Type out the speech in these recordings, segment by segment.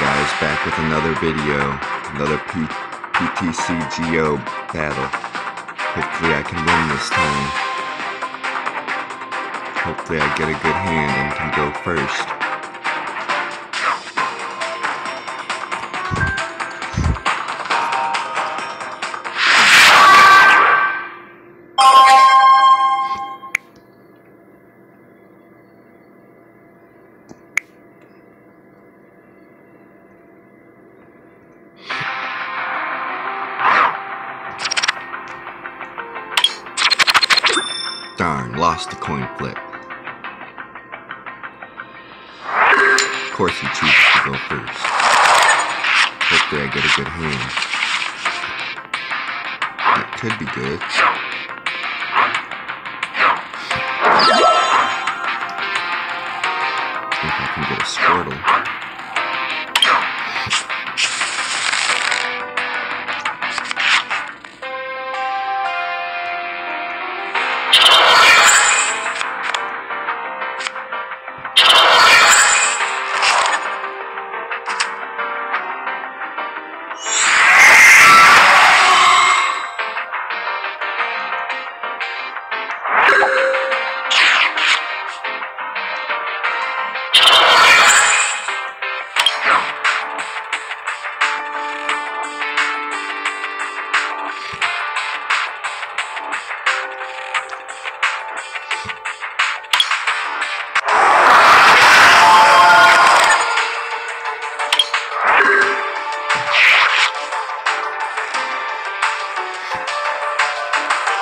guys, back with another video, another PTCGO battle. Hopefully I can win this time. Hopefully I get a good hand and can go first. Darn, lost the coin flip. Of course he chooses to go first. Hopefully I get a good hand. That could be good. If I can get a Squirtle.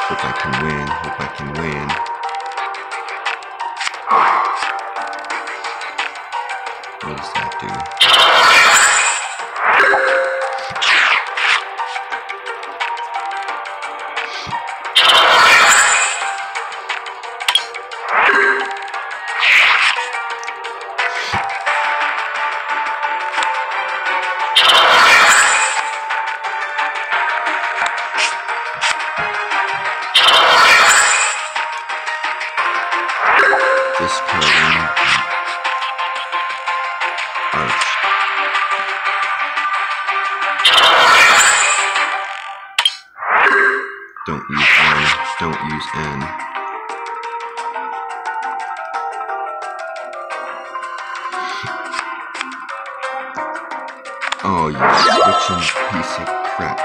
Hope I can win, hope I can win. What does that do? This program arch. Don't use N, don't use N. Oh, you switching piece of crap.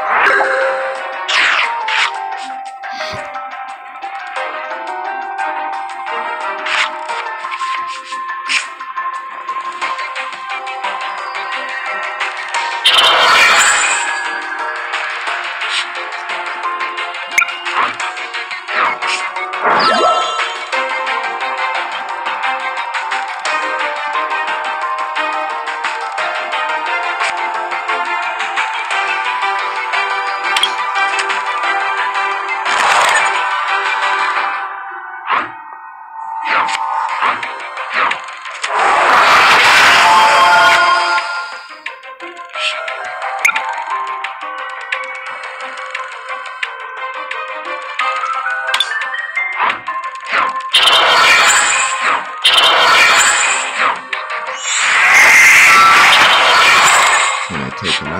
Take him out. Nope,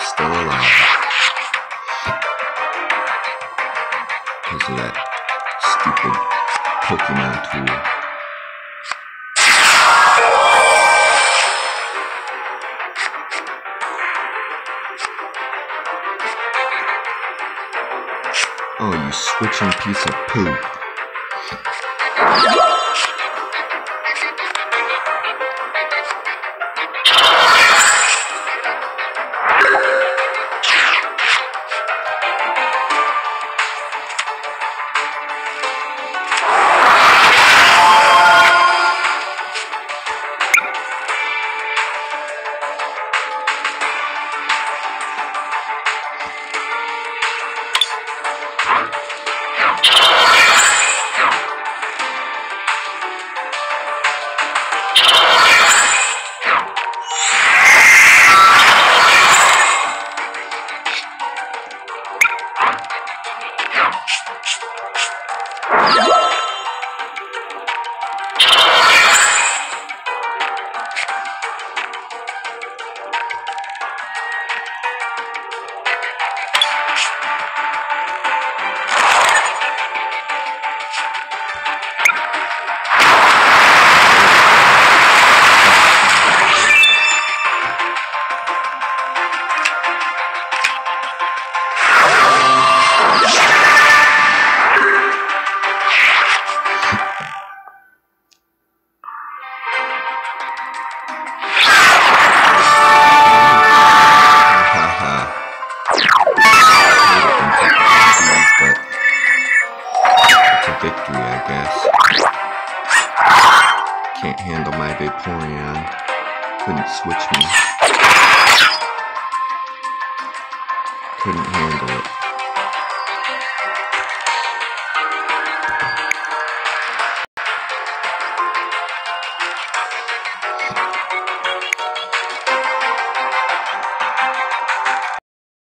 still alive. Because of that stupid Pokemon tool. Oh, you switching piece of poo. couldn't handle it.